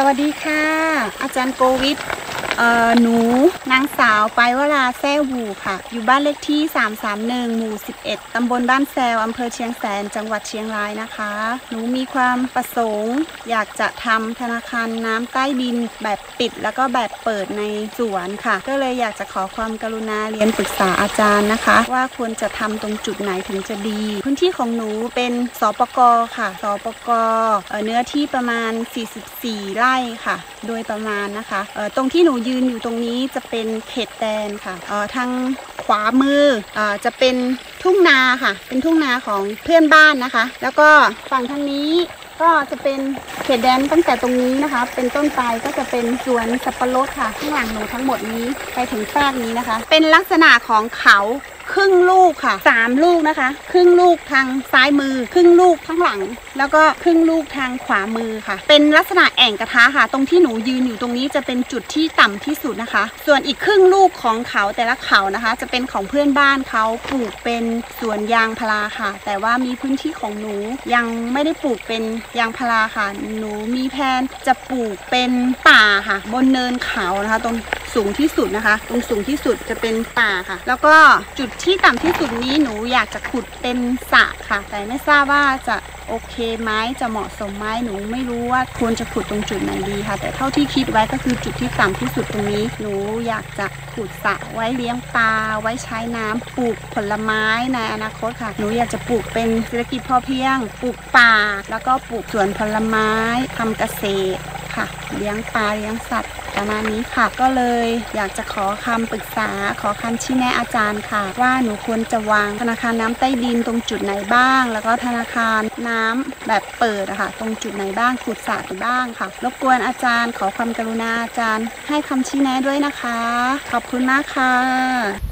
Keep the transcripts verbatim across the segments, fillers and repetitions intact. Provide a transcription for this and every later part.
สวัสดีค่ะอาจารย์โกวิทหนูนางสาวไปวราแซ่วูค่ะอยู่บ้านเลขที่สามสามหนึ่งหมู่สิบเอ็ดตำบลบ้านแซวอำเภอเชียงแสนจังหวัดเชียงรายนะคะหนูมีความประสงค์อยากจะทำธนาคารน้ำใต้ดินแบบปิดแล้วก็แบบเปิดในสวนค่ะก็เลยอยากจะขอความกรุณาเรียนปรึกษาอาจารย์นะคะว่าควรจะทำตรงจุดไหนถึงจะดีพื้นที่ของหนูเป็นสปก.ค่ะสปก.เนื้อที่ประมาณสี่สิบสี่ไร่ค่ะโดยประมาณนะคะตรงที่หนูยืนอยู่ตรงนี้จะเป็นเขตแดนค่ะเอ่อทางขวามือเอ่อจะเป็นทุ่งนาค่ะเป็นทุ่งนาของเพื่อนบ้านนะคะแล้วก็ฝั่งทางนี้ก็จะเป็นเขตแดนตั้งแต่ตรงนี้นะคะเป็นต้นไปก็จะเป็นสวนสับปะรดค่ะข้างหลังหนูทั้งหมดนี้ไปถึงแทรกนี้นะคะเป็นลักษณะของเขาครึ่งลูกค่ะสามลูกนะคะครึ่งลูกทางซ้ายมือครึ่งลูกข้างหลังแล้วก็ครึ่งลูกทางขวามือค่ะเป็นลักษณะแอ่งกระทะค่ะตรงที่หนูยืนอยู่ตรงนี้จะเป็นจุดที่ต่ำที่สุดนะคะส่วนอีกครึ่งลูกของเขาแต่ละเขานะคะจะเป็นของเพื่อนบ้านเขาปลูกเป็นสวนยางพาราค่ะแต่ว่ามีพื้นที่ของหนูยังไม่ได้ปลูกเป็นยางพาราค่ะหนูมีแผนจะปลูกเป็นป่าค่ะบนเนินเขานะคะตรงสูงที่สุดนะคะตรงสูงที่สุดจะเป็นป่าค่ะแล้วก็จุดที่ต่ำที่สุดนี้หนูอยากจะขุดเป็นสระค่ะแต่ไม่ทราบว่าจะโอเคไหมจะเหมาะสมไหมหนูไม่รู้ว่าควรจะขุดตรงจุดไหนดีค่ะแต่เท่าที่คิดไว้ก็คือจุดที่ต่ำที่สุดตรงนี้หนูอยากจะขุดสระไว้เลี้ยงปลาไว้ใช้น้ำปลูกผลไม้ในอนาคตค่ะหนูอยากจะปลูกเป็นเศรษฐกิจพอเพียงปลูกป่าแล้วก็ปลูกสวนผลไม้ทำเกษตรค่ะเลี้ยงปลาเลี้ยงสัตว์ประมาณนี้ค่ะก็เลยอยากจะขอคำปรึกษาขอคำชี้แนะอาจารย์ค่ะว่าหนูควรจะวางธนาคารน้ำใต้ดินตรงจุดไหนบ้างแล้วก็ธนาคารน้ำแบบเปิดอะค่ะตรงจุดไหนบ้างขุดสระไหนบ้างค่ะรบกวนอาจารย์ขอความกรุณาอาจารย์ให้คำชี้แนะด้วยนะคะขอบคุณมากค่ะ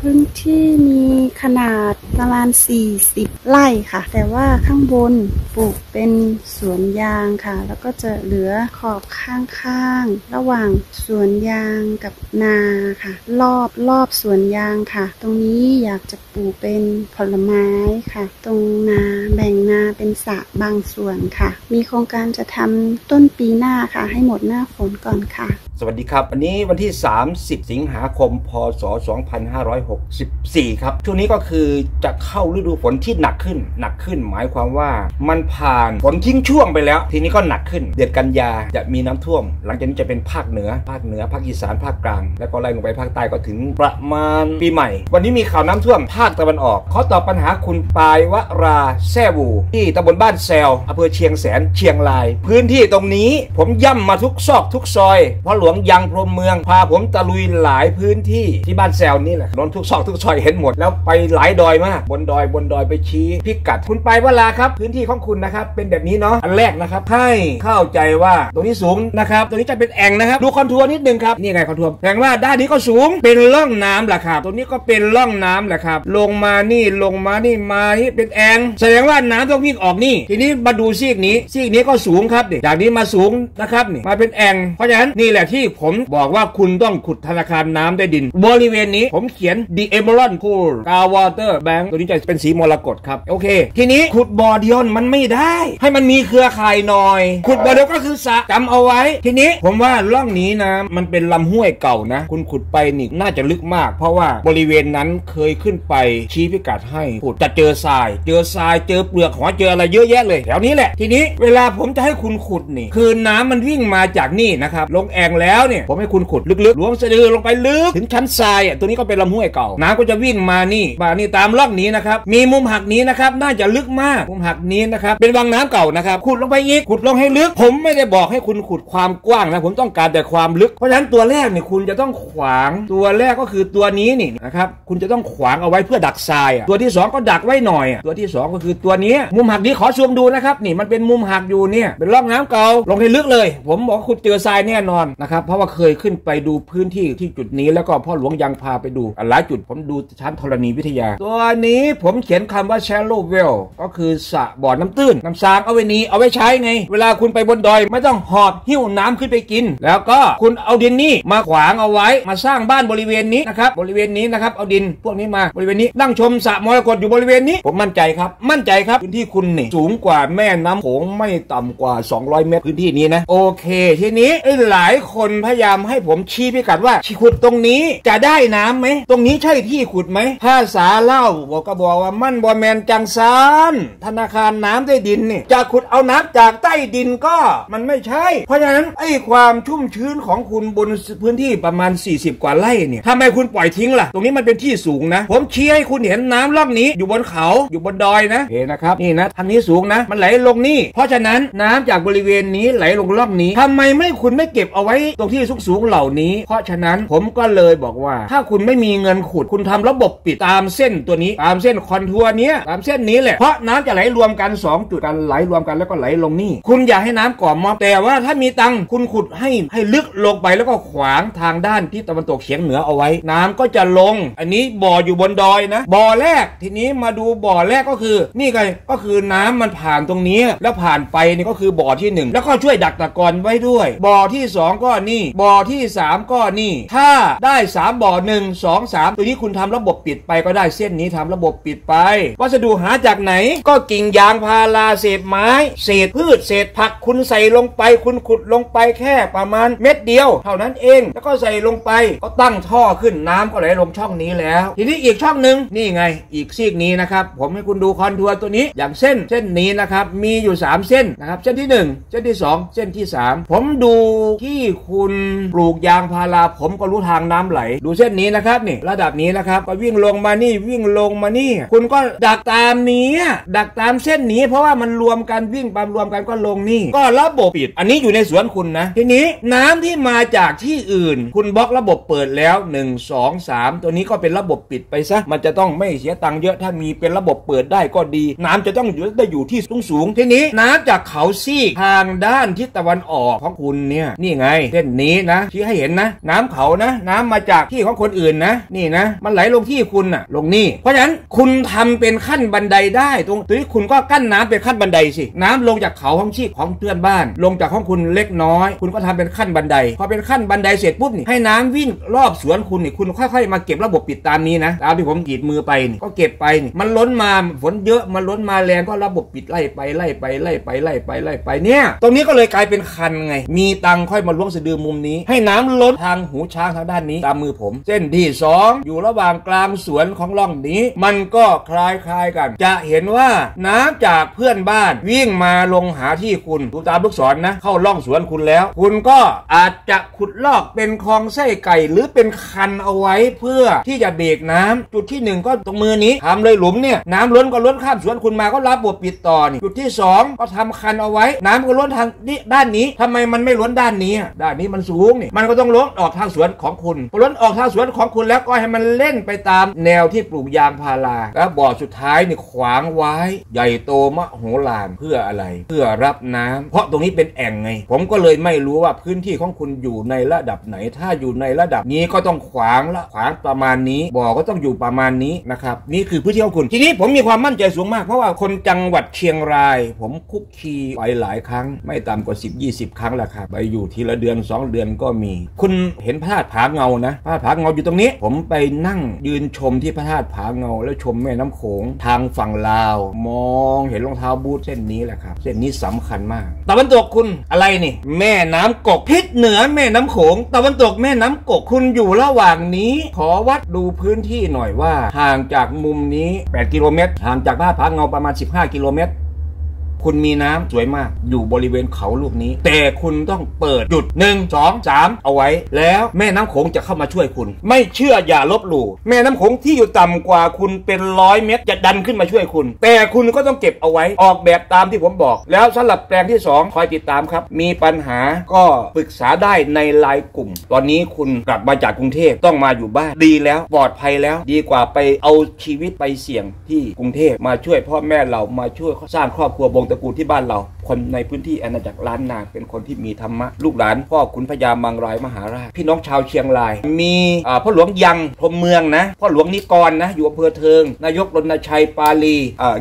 พื้นที่มีขนาดประมาณสี่สิบไร่ค่ะแต่ว่าข้างบนปลูกเป็นสวนยางค่ะแล้วก็จะเหลือขอบข้างๆระหว่างสวนยางกับนาค่ะรอบรอบสวนยางค่ะตรงนี้อยากจะปลูกเป็นผลไม้ค่ะตรงนาแบ่งนาเป็นสระบางส่วนค่ะมีโครงการจะทำต้นปีหน้าค่ะให้หมดหน้าฝนก่อนค่ะสวัสดีครับวันนี้วันที่สามสิบสิงหาคมพ.ศ.สองพันห้าร้อยหกสิบสี่ครับช่วงนี้ก็คือจะเข้าฤดูฝนที่หนักขึ้นหนักขึ้นหมายความว่ามันผ่านฝนทิ้งช่วงไปแล้วทีนี้ก็หนักขึ้นเดือนกันยาจะมีน้ำท่วมหลังจากนี้จะเป็นภาคเหนือภาคเหนือภาคอีสานภาคกลางแล้วก็ไล่ลงไปภาคใต้ก็ถึงประมาณปีใหม่วันนี้มีข่าวน้ำท่วมภาคตะวันออกขอตอบปัญหาคุณปายวราแซ่วูที่ตำบลบ้านแซวอำเภอเชียงแสนเชียงรายพื้นที่ตรงนี้ผมย่ำมาทุกซอกทุกซอยเพราะหลวงยังพรมเมืองพาผมตะลุยหลายพื้นที่ที่บ้านแซวนี่แหละนนทุกซอกทุกซอยเห็นหมดแล้วไปหลายดอยมากบนดอยบนดอยไปชี้พิกัดคุณปายวราครับพื้นที่ของคุณนะครับเป็นแบบนี้เนาะอันแรกนะครับให้เข้าใจว่าตรงนี้สูงนะครับตรงนี้จะเป็นแอ่งนะครับดูคอนทัวร์นิดนึงครับนี่ไงคอนทัวร์แปลว่าด้านนี้ก็สูงเป็นร่องน้ำแหละครับตรงนี้ก็เป็นร่องน้ำแหละครับลงมานี่ลงมานี่มานี่เป็นแอ่งแสดงว่าน้ำต้องวิ่งออกนี่ทีนี้มาดูซีกนี้ซีกนี้ก็สูงครับนี่จากนี้มาสูงนะครับนี่มาเป็นแอ่งเพราะฉะนั้นนี่แหละที่ผมบอกว่าคุณต้องขุดธนาคารน้ำใต้ดินบริเวณนี้ผมเขียน The Emerald Pool Water Bank ตัวนี้จะเป็นสีมรกตครับโอเคทีนี้ขุดบ่อเดียวมันไม่ได้ให้มันมีเครือข่ายหน่อยขุดบ่อเดียวก็คือสระจำเอาไว้ทีนี้ผมว่าร่องนี้นะมันเป็นลำห้วยเก่านะคุณขุดไปนี่น่าจะลึกมากเพราะว่าบริเวณนั้นเคยขึ้นไปชี้พิกัดให้ขุดจะเจอทรายเจอทรายเจอเปลือกหอยเจออะไรเยอะแยะเลยแถวนี้แหละทีนี้เวลาผมจะให้คุณขุดนี่คือน้ำมันวิ่งมาจากนี่นะครับลงแอ่งแล้วเนี่ยผมให้คุณขุดลึกๆล้วงสะดือลงไปลึกถึงชั้นทรายอ่ะตัวนี้ก็เป็นลำห้วยเก่าน้ำก็จะวิ่งมานี่มานี่ตามร่องนี้นะครับมีมุมหักนี้นะครับน่าจะลึกมากมุมหักนี้นะครับเป็นวังน้ำเก่านะครับขุดลงไปอีกขุดลงให้ลึกผมไม่ได้บอกให้คุณขุดความกว้างนะผมต้องการแต่ความลึกเพราะฉะนั้นตัวแรกเนี่ยคุณจะต้องขวางตัวแรกก็คือตัวนี้นี่นะครับคุณจะต้องขวางเอาไว้เพื่อดักทรายอ่ะตัวที่สองก็ดักไว้หน่อยอ่ะตัวที่สองก็คือตัวนี้มุมหักนี้ขอซูมดูนะครับนี่มันเป็นมุมหักอยู่เนี่ยเป็นร่องน้ำเก่าลงให้ลึกเลยผมบอกคุณเจอทรายแน่นอนนะครับเพราะว่าเคยขึ้นไปดูพื้นที่ที่จุดนี้แล้วก็พ่อหลวงยังพาไปดูหลายจุดผมดูชั้นธรณีวิทยาตัวนี้ผมเขียนคำว่า shallow well ก็คือสระบ่อน้ำตื้นน้ำซางเอาไว้นี้เอาไว้ใช้ไงเวลาคุณไปบนดอยไม่ต้องหอบหิ หิ้วน้ำขึ้นไปกินแล้วก็คุณเอาดินนี่มาขวางเอาไว้มาสร้างบ้านบริเวณนี้นะครับบริเวณนี้นะครับเอาดินพวกนี้มาบริเวณนี้นั่งชมสระมรกตอยู่บริเวณนี้ผมมั่นใจครับมั่นใจครับพื้นที่คุณนี่สูงกว่าแม่น้ำโขงไม่ต่ำกว่าสองร้อยเมตรพื้นที่นี้นะโอเคทีนี้หลายคนพยายามให้ผมชี้พิกัดว่าขุดตรงนี้จะได้น้ำไหมตรงนี้ใช่ที่ขุดไหมภาษาเล่าบอกก็บอกว่ามันบอแมนจังซานธนาคารน้ำใต้ดินนี่จะขุดเอาน้ำจากใต้ดินก็มันไม่ใช่เพราะฉะนั้นไอ้ความชุ่มชื้นของคุณบนพื้นที่ประมาณสี่สิบกว่าไร่เนี่ยทำไมคุณปล่อยทิ้งล่ะตรงนี้มันเป็นที่สูงนะผมชี้ให้คุณเห็นน้ำล่องนี้อยู่บนเขาอยู่บนดอยนะเห็นนะครับนี่นะทางนี้สูงนะมันไหลลงนี่เพราะฉะนั้นน้ำจากบริเวณนี้ไหลลงล่องนี้ทำไมไม่คุณไม่เก็บเอาไว้ตรงที่สูงๆเหล่านี้เพราะฉะนั้นผมก็เลยบอกว่าถ้าคุณไม่มีเงินขุดคุณทำระบบปิดตามเส้นตัวนี้ตามเส้นคอนทัวร์นี้ตามเส้นนี้แหละเพราะน้ำจะไหลรวมกันสองจุดกันไหลรวมกันแล้วก็ไหลลงนี่คุณอย่าให้น้ำก่อมอบแต่ว่าถ้ามีตังคุณขุดให้ให้ลึกลงไปแล้วก็ขวางทางด้านที่ตะวันตกเฉียงเหนือเอาไว้น้ำก็จะลงอันนี้บ่ออยู่บนดอยนะบ่อแรกทีนี้มาดูบ่อแรกก็คือนี่ไงก็คือน้ำมันผ่านตรงนี้แล้วผ่านไปนี่ก็คือบ่อที่หนึ่งแล้วก็ช่วยดักตะกอนไว้ด้วยบ่อที่สองก็นี่บ่อที่สามก็นี่ถ้าได้สามบ่อหนึ่ง สอง สามตัวนี้คุณทำระบบปิดไปก็ได้เส้นนี้ทำระบบปิดไปวัสดุหาจากไหนก็กิ่งยางพาราเศษไม้เศษพืชเศษผักคุณใส่ลงไปคุณขุดลงไปแค่ประมาณเม็ดเดียวเท่านั้นเองแล้วก็ใส่ลงไปก็ตั้งท่อขึ้นน้ำก็ไหลลงช่องนี้แล้วทีนี้อีกช่องหนึ่งนี่ไงอีกซีกนี้นะครับผมให้คุณดูคอนทัวร์ตัวนี้อย่างเส้นเส้นนี้นะครับมีอยู่สามเส้นนะครับเส้นที่หนึ่งเส้นที่สองเส้นที่สามผมดูที่คุณปลูกยางพาราผมก็รู้ทางน้ำไหลดูเส้นนี้นะครับนี่ระดับนี้นะครับก็วิ่งลงมานี่วิ่งลงมานี่คุณก็ดักตามนี้ดักตามเส้นนี้เพราะว่ามันรวมกันวิ่งปามรวมกันก็ลงนี่ก็ระบบปิดอันนี้อยู่ในสวนคุณนะทีนี้น้ำที่มาจากที่อื่นคุณบล็อกระบบเปิดแล้วหนึ่ง สอง สามตัวนี้ก็เป็นระบบปิดไปซะมันจะต้องไม่เสียตังค์เยอะถ้ามีเป็นระบบเปิดได้ก็ดีน้ำจะต้องอยู่ได้อยู่ที่สูงสูงทีนี้น้ำจากเขาซีกทางด้านทิศตะวันออกของคุณเนี่ยนี่ไงเส้นนี้นะชี้ให้เห็นนะน้ำเขานะน้ำมาจากที่ของคนอื่นนะนี่นะมันไหลลงที่คุณนะลงนี่เพราะฉะนั้นคุณทำเป็นขั้นบันไดได้ตรงนี้คุณก็กั้นน้ำเป็นขั้นบันไดสิน้ำลงจากเขาของชีพของเพื่อนบ้านลงจากของคุณเล็กน้อยคุณก็ทำเป็นขั้นบันไดพอเป็นขั้นบันไดเสร็จปุ๊บนี่ให้น้ำวิ่งรอบสวนคุณนี่คุณค่อยๆมาเก็บระบบปิดตามนี้นะตามที่ผมขีดมือไปนี่ก็เก็บไปนี่มันล้นมาฝนเยอะมันล้นมาแรงก็ระบบปิดไล่ไปไล่ไปไล่ไปไล่ไปไล่ไปเนี่ยตรงนี้ก็เลยกลายเป็นคันไงมีตังค่อยมาล้วงสะดือมุมนี้ให้น้ำล้นทางหูช้างทางด้านนี้ตามมือผมเส้นที่สองอยู่ระหว่างกลางสวนของร่องนี้มันก็คล้ายๆกันจะเห็นว่าน้ำจากเพื่อนบ้านวิ่งมาลงหาที่คุณดูตามลูกศรนะเข้าร่องสวนคุณแล้วคุณก็อาจจะขุดลอกเป็นคลองไส้ไก่หรือเป็นคันเอาไว้เพื่อที่จะเบรกน้ำจุดที่หนึ่งก็ตรงมือนี้ทำเลยหลุมเนี่ยน้ำล้นก็ล้นข้ามสวนคุณมาก็รับบวบปิดต่อนี่จุดที่สองก็ทำคันเอาไว้น้ำก็ล้นทางนี้ด้านนี้ทำไมมันไม่ล้นด้านนี้ด้านนี้มันสูงนี่มันก็ต้องล้นออกทางสวนของคุณพอล้นออกทางสวนของคุณแล้วก็ให้มันเล่นไปตามแนวที่ปลูกยางพาราแล้วบ่อสุดท้ายนี่ขวางไว้ใหญ่โตมโหฬารเพื่ออะไรเพื่อรับน้ำเพราะตรงนี้เป็นแอ่งไงผมก็เลยไม่รู้ว่าพื้นที่ของคุณอยู่ในระดับไหนถ้าอยู่ในระดับนี้ก็ต้องขวางละขวางประมาณนี้บ่อก็ต้องอยู่ประมาณนี้นะครับนี่คือพื้นที่ของคุณทีนี้ผมมีความมั่นใจสูงมากเพราะว่าคนจังหวัดเชียงรายผมคุกคีไปหลายครั้งไม่ต่ำกว่าสิบ ยี่สิบ ครั้งละครับไปอยู่ทีละเดือนสองเดือนก็มีคุณเห็นพระธาตุผาเงานะพระธาตุผาเงาอยู่ตรงนี้ผมไปนั่งยืนชมที่พระธาตุผาเงาแล้วชมแม่น้ำโขงทางฝั่งลาวมองเห็นรองเท้าบูทเส้นนี้แหละครับเส้นนี้สำคัญมากตะวันตกคุณอะไรนี่แม่น้ำกกทิศเหนือแม่น้ำโขงตะวันตกแม่น้ำกกคุณอยู่ระหว่างนี้ขอวัดดูพื้นที่หน่อยว่าห่างจากมุมนี้แปดกิโลเมตรห่างจากพระธาตุผาเงาประมาณสิบห้ากิโลเมตรคุณมีน้ำสวยมากอยู่บริเวณเขาลูกนี้แต่คุณต้องเปิดจุดหนึ่ง สอง สามเอาไว้แล้วแม่น้ำโขงจะเข้ามาช่วยคุณไม่เชื่ออย่าลบหลู่แม่น้ำโขงที่อยู่ต่ำกว่าคุณเป็นร้อยเมตรจะดันขึ้นมาช่วยคุณแต่คุณก็ต้องเก็บเอาไว้ออกแบบตามที่ผมบอกแล้วสำหรับแปลงที่สองคอยติดตามครับมีปัญหาก็ปรึกษาได้ในไลน์กลุ่มตอนนี้คุณกลับมาจากกรุงเทพต้องมาอยู่บ้านดีแล้วปลอดภัยแล้วดีกว่าไปเอาชีวิตไปเสี่ยงที่กรุงเทพมาช่วยพ่อแม่เรามาช่วยสร้างครอบครัว ศ์ตระกูลที่บ้านเราคนในพื้นที่อาณาจักรล้านนาเป็นคนที่มีธรรมะลูกหลานพ่อขุนพญามังรายมหาราชพี่น้องชาวเชียงรายมีพ่อหลวงยังพรหมเมืองนะพ่อหลวงนิกรนะอยู่อำเภอเทิงนายกรณชัยปาลี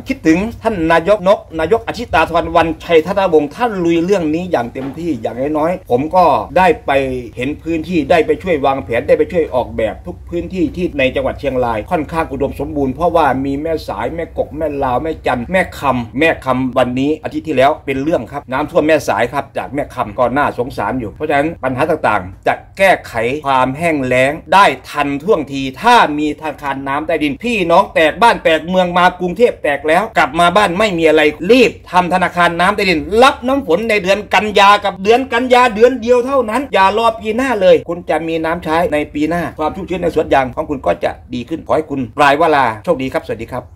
คิดถึงท่านนายกนกนายกอชิตาธรวันชัยธนวงศ์ท่านลุยเรื่องนี้อย่างเต็มที่อย่างน้อยๆผมก็ได้ไปเห็นพื้นที่ได้ไปช่วยวางแผนได้ไปช่วยออกแบบทุกพื้นที่ที่ในจังหวัดเชียงรายค่อนข้างอุดมสมบูรณ์เพราะว่ามีแม่สายแม่กกแม่ลาวแม่จันแม่คำแม่คำวันนี้อาทิตย์ที่แล้วเป็นเรื่องครับน้ำท่วมแม่สายครับจากแม่คำก็น่าสงสารอยู่เพราะฉะนั้นปัญหาต่างๆจะแก้ไขความแห้งแล้งได้ทันท่วงทีถ้ามีธนาคารน้ำใต้ดินพี่น้องแตกบ้านแตกเมืองมากรุงเทพแตกแล้วกลับมาบ้านไม่มีอะไรรีบทำธนาคารน้ำใต้ดินรับน้ำฝนในเดือนกันยากับเดือนกันยาเดือนเดียวเท่านั้นอย่ารอปีหน้าเลยคุณจะมีน้ำใช้ในปีหน้าความชุ่มชื้นในสวนยางของคุณก็จะดีขึ้นขอให้คุณปลายวราโชคดีครับสวัสดีครับ